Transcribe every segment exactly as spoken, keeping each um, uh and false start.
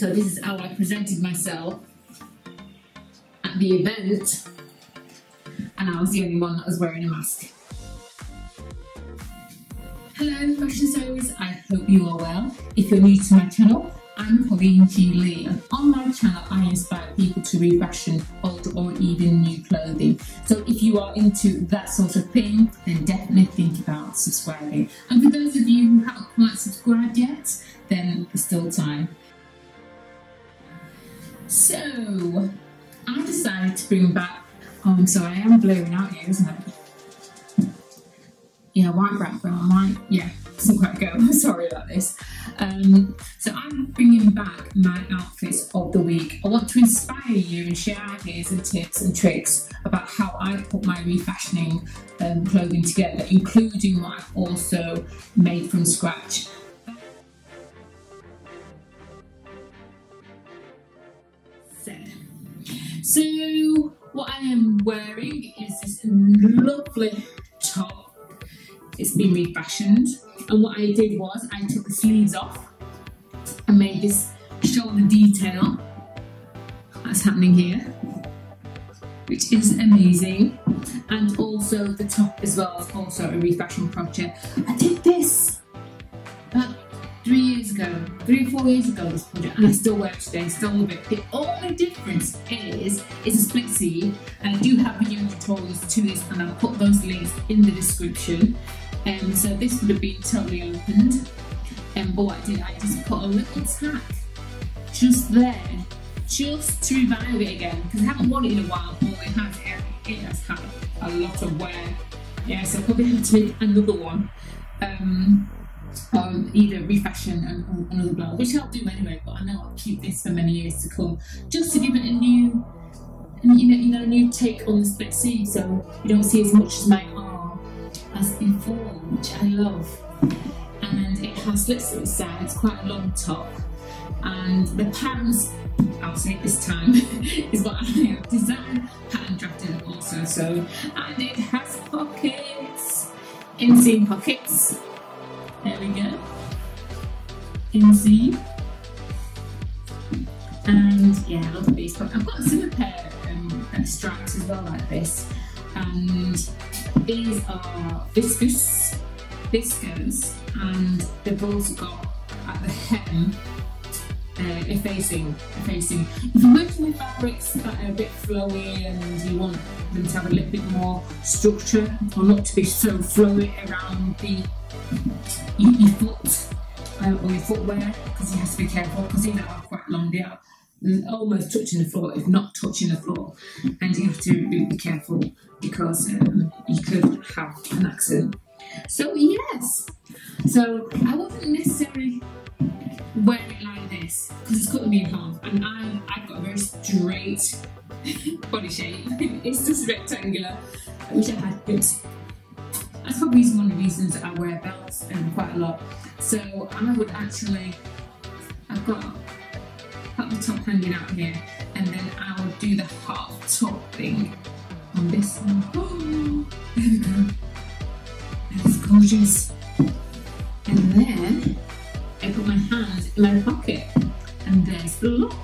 So this is how I presented myself at the event, and I was the only one that was wearing a mask. Hello fashion sewers, I hope you are well. If you're new to my channel, I'm Colleen G Lee, and on my channel I inspire people to refashion old or even new clothing. So if you are into that sort of thing, then definitely think about subscribing. And for those of you who haven't quite subscribed yet, then there's still time. So I decided to bring back, oh I'm sorry, I am blurring out here, isn't it? Yeah, white background, white, yeah, doesn't quite go, I'm sorry about this. Um, so I'm bringing back my outfits of the week. I want to inspire you and share ideas and tips and tricks about how I put my refashioning um, clothing together, including what I've also made from scratch. So what I am wearing is this lovely top. It's been refashioned, and what I did was I took the sleeves off and made this shoulder detail that's happening here, which is amazing. And also the top as well is also a refashioned project. I did this about three years ago, three or four years ago, this project, and I still wear it today, still love it. The only difference is it's a split sleeve, and I do have video tutorials to this, and I'll put those links in the description. Um, so this would have been totally opened, and um, but what I did, I just put a little tack just there, just to revive it again, because I haven't worn it in a while. All it has, it has had a lot of wear, yeah. So I probably have to make another one, um, um, either refashion and another blow, which I'll do anyway. But I know I'll keep this for many years to come, just to give it a new, you know, you know, a new take on the split sleeve, so you don't see as much as my arm as before, which I love. And it has slits at the side, it's quite a long top, and the patterns, I'll say it this time, is what I have designed, pattern drafted also. So, and it has pockets, inseam pockets, there we go, inseam, and yeah, I love these. But I've got a similar pair of um, stripes as well, like this, and these are viscous, viscous, and they've also got at the hem uh, effacing, effacing. If you're working with fabrics that are a bit flowy and you want them to have a little bit more structure, or not to be so flowy around the your, your foot uh, or your footwear, because you have to be careful, because these are quite long, they are almost touching the floor, if not touching the floor, and you have to really be careful, because um, you could have an accident. So yes, so I wasn't necessarily wearing it like this, because it's cutting me in half, and I, I've got a very straight body shape. It's just rectangular, which I had good. That's probably one of the reasons that I wear belts um, quite a lot. So I would actually, I've got the top hanging out here, and then I would do the half top thing on this one. Oh, there we go. That's gorgeous. And then I put my hand in my pocket, and there's the look.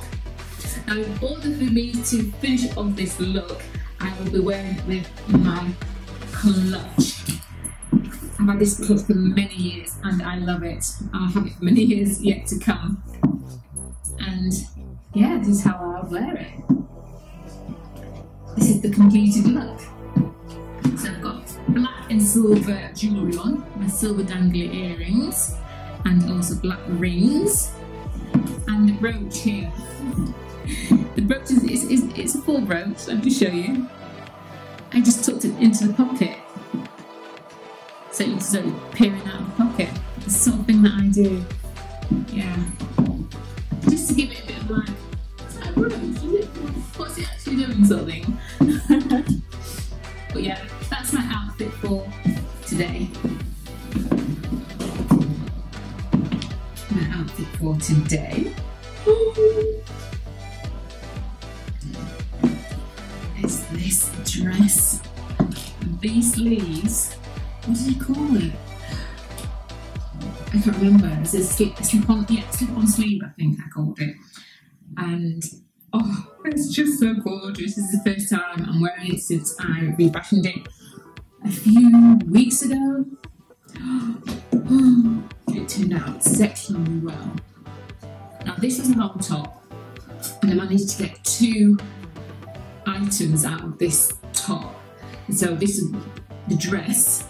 Now, in order for me to finish off this look, I will be wearing it with my clutch. I've had this clutch for many years, and I love it. I'll have it for many years yet to come. And yeah, this is how I'll wear it. This is the completed look. So I've got black and silver jewellery on, my silver dangly earrings, and also black rings, and the brooch here. The brooch is, is, is it's a full brooch, let me show you. I just tucked it into the pocket, so it's sort of peering out of the pocket. It's the sort of thing that I do, yeah. Just to give it a bit of life. It's like, what's it actually doing, something? But yeah, that's my outfit for today. My outfit for today. It's this dress. These sleeves. What do you call it? I can't remember. Is it slip, slip on? Yeah, slip on sleeve, I think I called it. and oh, it's just so gorgeous. This is the first time I'm wearing it since I refashioned it a few weeks ago. It turned out exceptionally well. Now this is a long top, and I managed to get two items out of this top. So this is the dress,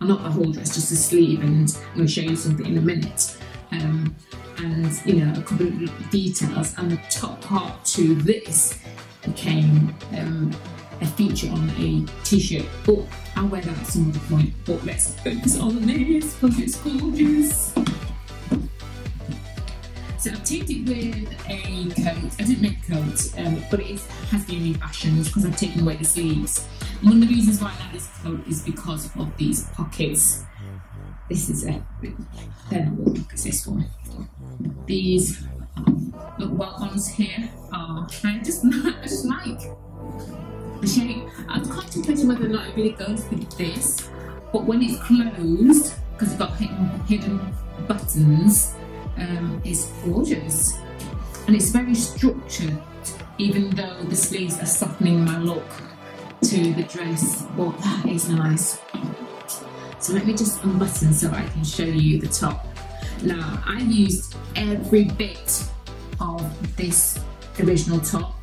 well, not the whole dress, just the sleeve, and I'm going to show you something in a minute. Um, and you know, a couple of details, and the top part to this became um, a feature on a t-shirt, but I'll wear that at some other point. But let's focus on this because it's gorgeous. So I've taped it with a coat. I didn't make a coat, um, but it is, has been refashioned because I've taken away the sleeves. And one of the reasons why I like this coat is because of these pockets. This is it. They're not what pockets, this one. These little white ones here are, I just, I just like the shape. I was contemplating whether or not it really goes with this, but when it's closed, because it's got hidden, hidden buttons, um, it's gorgeous. And it's very structured, even though the sleeves are softening my look to the dress, but that is nice. So let me just unbutton so I can show you the top. Now, I used every bit of this original top.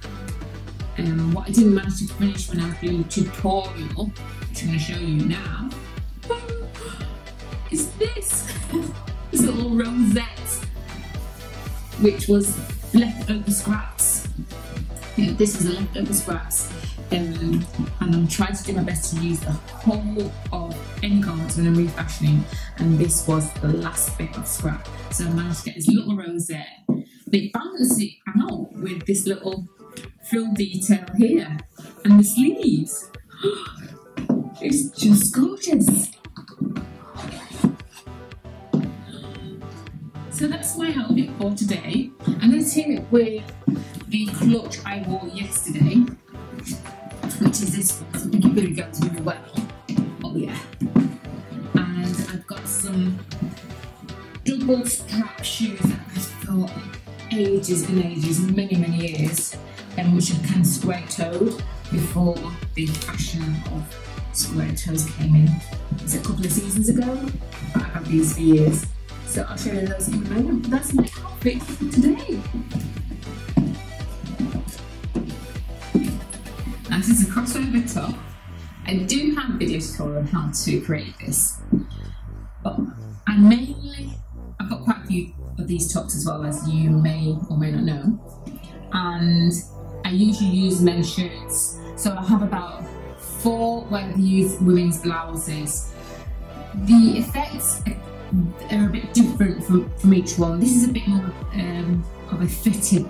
Um, what I didn't manage to finish when I was doing the tutorial, which I'm going to show you now, is this. This little rosette, which was leftover scraps. Yeah, this is leftover scraps. Um, and I'm trying to do my best to use the whole of any garment when I'm refashioning, and this was the last bit of scrap. So I managed to get this little rosette. It balances it out with this little frill detail here, and the sleeves. It's just gorgeous. So that's my outfit for today. I'm going to team it with the clutch I wore yesterday, which is this one. So I think it really goes really well. Oh yeah. And I've got some double strap shoes that I've got ages and ages, many many years, and um, which are kind of square toed before the fashion of square toes came in. It's a couple of seasons ago, but I've had these for years. So I'll show you those in a moment. But that's my outfit for today. This is a crossover top. I do have a video tutorial on how to create this, but I mainly, I've got quite a few of these tops as well, as you may or may not know, and I usually use men's shirts, so I have about four where I use women's blouses. The effects are a bit different from, from each one. This is a bit more um, of a fitted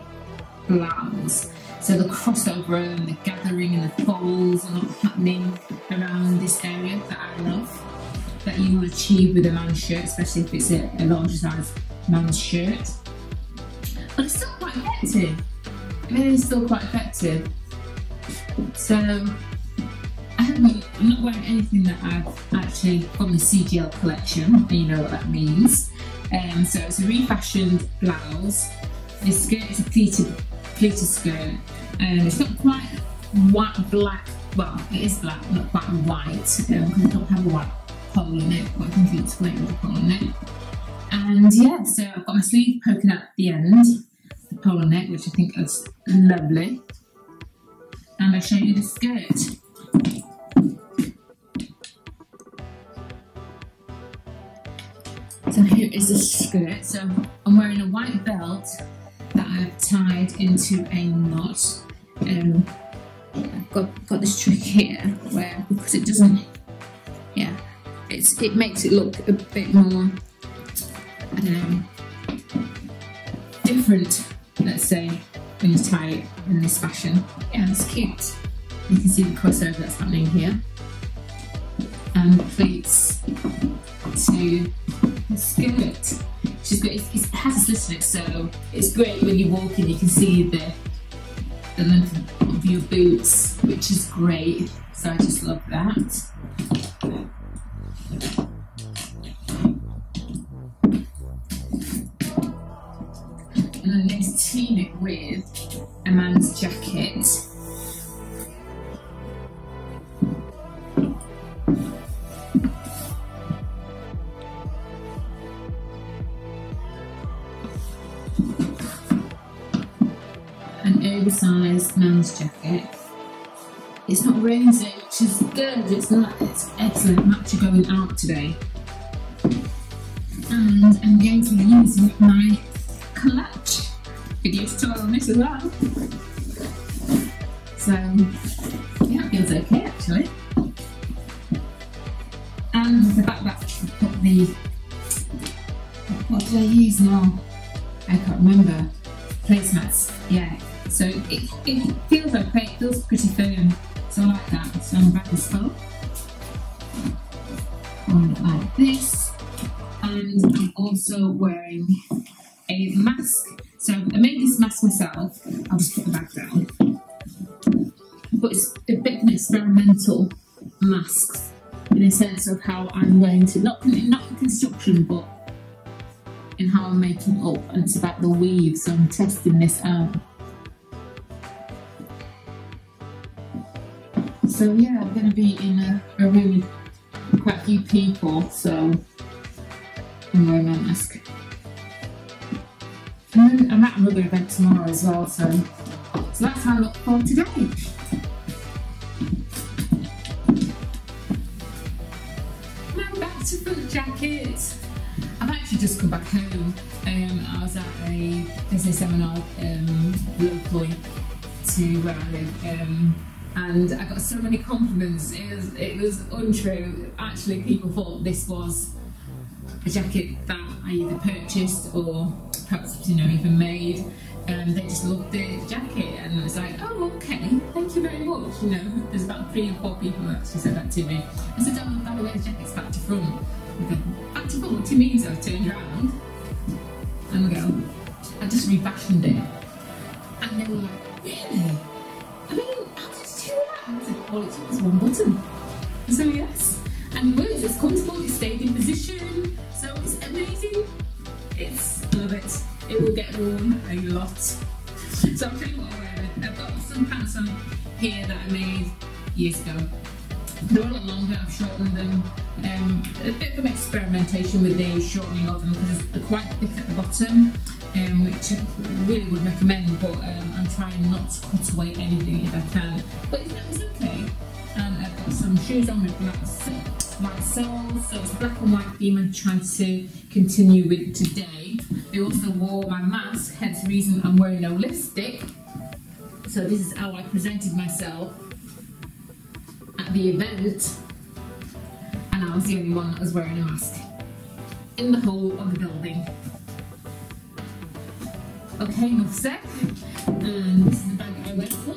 blouse. So the crossover and the gathering and the folds are not happening around this area that I love, that you will achieve with a man's shirt, especially if it's a, a larger size man's shirt. But it's still quite effective. It is still quite effective. So I haven't, I'm not wearing anything that I've actually from the C G L collection, and you know what that means. Um, so it's a refashioned blouse. The skirt is a pleated pleated skirt. And um, it's not quite white, black, well it is black, not quite white, because um, I don't have a white hole in it, but I think it's white with a hole in it. And yeah, so I've got my sleeve poking out at the end, the polo neck, which I think looks lovely. And I'll show you the skirt. So here is the skirt. So I'm wearing a white belt that I've tied into a knot. Um, I've got, got this trick here where, because it doesn't, yeah, it's, it makes it look a bit more um, different, let's say, when you tie it in this fashion. Yeah, it's cute. You can see the crossover that's happening here. And the pleats to the skirt. She's got, it's, it has a slit in it, so it's great when you're walking, you can see the, the length of your boots, which is great. So I just love that. And then there's two seen it with a man's jacket. An oversized man's jacket. It's not raining, which is good. It's not. It's excellent. I'm actually going out today, and I'm going to be using my clutch video tutorial on this as well. So yeah, it feels okay actually. And the backpack, I've got the, what did I use now? I can't remember. Placemats, yeah. So it, it feels okay. It feels pretty firm. So I like that. So I'm back as well. One like this. And I'm also wearing a mask. So I made this mask myself. I'll just put the bag down. But it's a bit of an experimental mask in a sense of how I'm going to, not, not in construction, but in how I'm making it up. And it's about the weave. So I'm testing this out. So yeah, I'm going to be in a, a room with quite a few people, so I'm wearing my mask. And then I'm at another event tomorrow as well, so, so that's how I look for today. Now back to the jacket. I've actually just come back home. Um, I was at a business seminar um, locally to where I live. Um, And I got so many compliments. It was, it was untrue. Actually, people thought this was a jacket that I either purchased or perhaps, you know, even made. And they just loved the jacket, and it was like, oh, okay, thank you very much. You know, there's about three or four people that actually said that to me. I said, oh, by the way, the jacket's back to front. Like, back to front? What do you mean? So I turned around and I go, I just refashioned it, and they were like, really? I mean, well, it's just one button. So yes, and it was, it's comfortable, it stayed in position, so it's amazing. It's, love it. It will get worn a lot. So I'll tell you what I wear. I've got some pants on here that I made years ago. They're a lot longer, I've shortened them. Um, a bit of experimentation with the shortening of them because they're quite thick at the bottom, um, which I really would recommend, but um, I'm trying not to cut away anything if I can. But it's, it's okay. And I've got some shoes on with black, white soles, so it's black and white theme I'm trying to continue with today. I also wore my mask, hence the reason I'm wearing no lipstick. So this is how I presented myself at the event, and I was the only one that was wearing a mask in the whole of the building. Okay, enough said. And this is the bag I went for,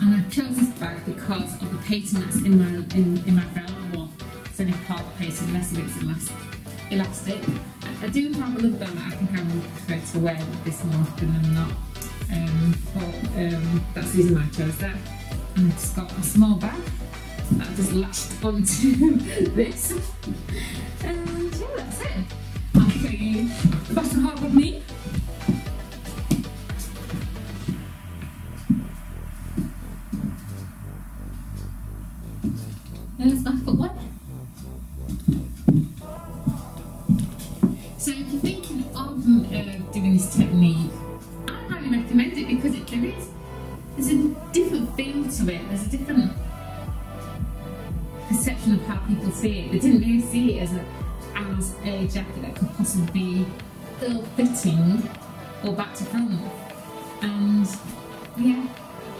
and I chose this bag because of the pattern that's in my in, in my brown one. It's only part of the pattern, less of it's elastic. I, I do have a little bit that I think I would prefer to wear this more often than not, um, but um, that's the reason I chose that. And I've just got a small bag that I've just latched onto this. And yeah, that's it. I'll show you the bottom half of me. There's my foot one. So if you're thinking of uh, doing this technique, I highly recommend it because it there is. There's a different feel to it, there's a different perception of how people see it. They didn't really see it as a, as a jacket that could possibly be ill-fitting or back to front. And yeah,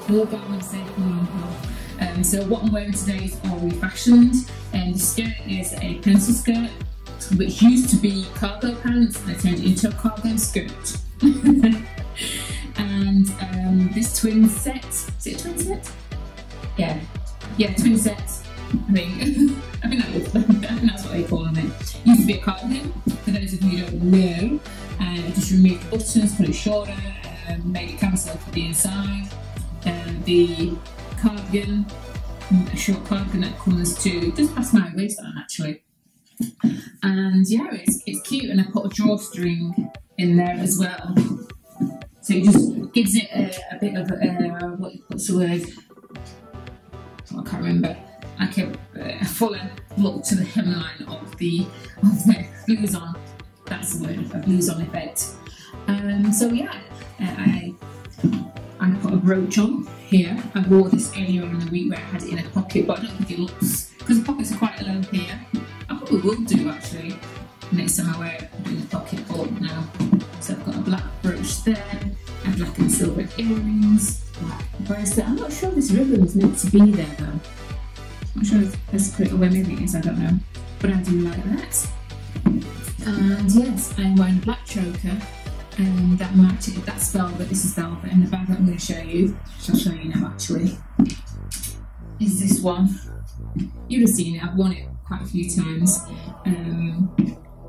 the little garment said from um, so what I'm wearing today is all refashioned, and the skirt is a pencil skirt which used to be cargo pants and I turned it into a cargo skirt. And um, this twin set, is it a twin set? Yeah, yeah, twin set, I think. I think that was, I think that's what they call them. It used to be a cardigan, for those of you who don't know. I uh, just removed the buttons, put it shorter, uh, made it camisole for the inside. Uh, the cardigan, a short cardigan that comes to, just past my waistline actually. And yeah, it's, it's cute, and I put a drawstring in there as well. So it just gives it a, a bit of uh, what what's the word? I can't remember. Like a, a fuller look to the hemline of the of the blouson. That's the word, a blouson effect. Um, so yeah, uh, I I put a brooch on here. I wore this earlier on in the week where I had it in a pocket, but I don't think it looks, because the pockets are quite low here. I probably will do actually next time I wear it. I'm doing the pocket ball now. So I've got a black brooch there, and black and silver earrings, black bracelet. I'm not sure this ribbon is meant to be there though. I'm sure that's pretty, where maybe it is, I don't know. But I do like that. And yes, I'm wearing a black choker, and that match, that's velvet, this is velvet, and the bag that I'm going to show you, which I'll show you now actually, is this one. You'll have seen it, I've worn it quite a few times. Um,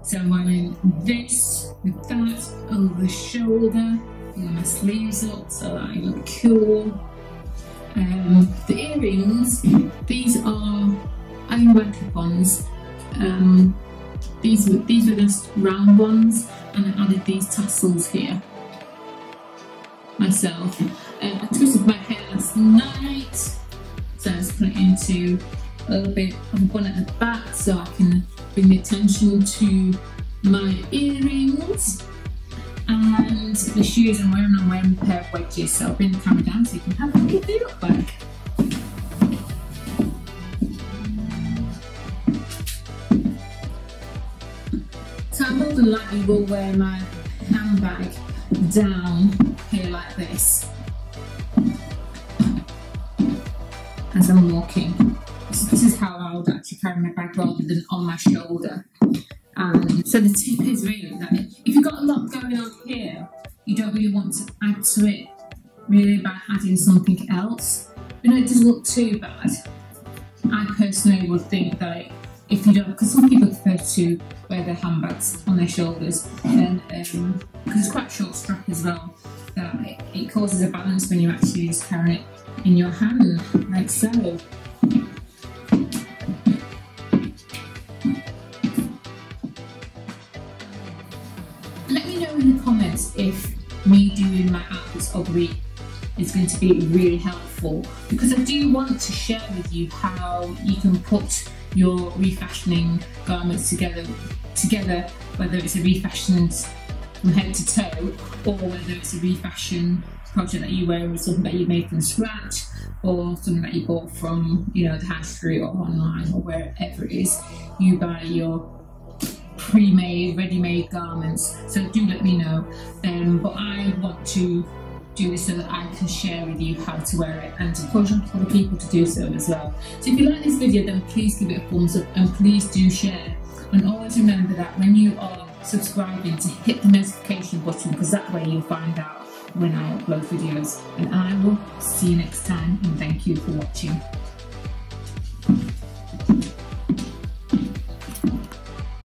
so I'm wearing this with that over the shoulder, and my sleeves up so that I look cool. Um, the earrings, these are ironware clip-ons. Um, these were these were just round ones, and I added these tassels here myself. Um, I twisted my hair last night, so I just put it into a little bit of one at the back so I can bring the attention to my earrings. And the shoes I'm wearing, I'm wearing a pair of wedges, so I'll bring the camera down so you can have a look at they look like. So I more than likely will wear my handbag down here like this as I'm walking. So this is how I would actually carry my bag rather than on my shoulder. Um, so the tip is really that if you've got a lot going on here, you don't really want to add to it really by adding something else. You know, it doesn't look too bad. I personally would think that if you don't, because some people prefer to wear their handbags on their shoulders, and um, because it's quite short strap as well, that it, it causes a balance when you actually just carry it in your hand, like so. Let me know in the comments if me doing my outfits of the week is going to be really helpful, because I do want to share with you how you can put your refashioning garments together, together whether it's a refashion from head to toe, or whether it's a refashion project that you wear, or something that you made from scratch, or something that you bought from, you know, the high street or online or wherever it is you buy your pre-made, ready-made garments. So do let me know, um, but I want to do this so that I can share with you how to wear it, and encourage other people to do so as well. So if you like this video, then please give it a thumbs up, and please do share, and always remember that when you are subscribing to hit the notification button, because that way you'll find out when I upload videos. And I will see you next time, and thank you for watching.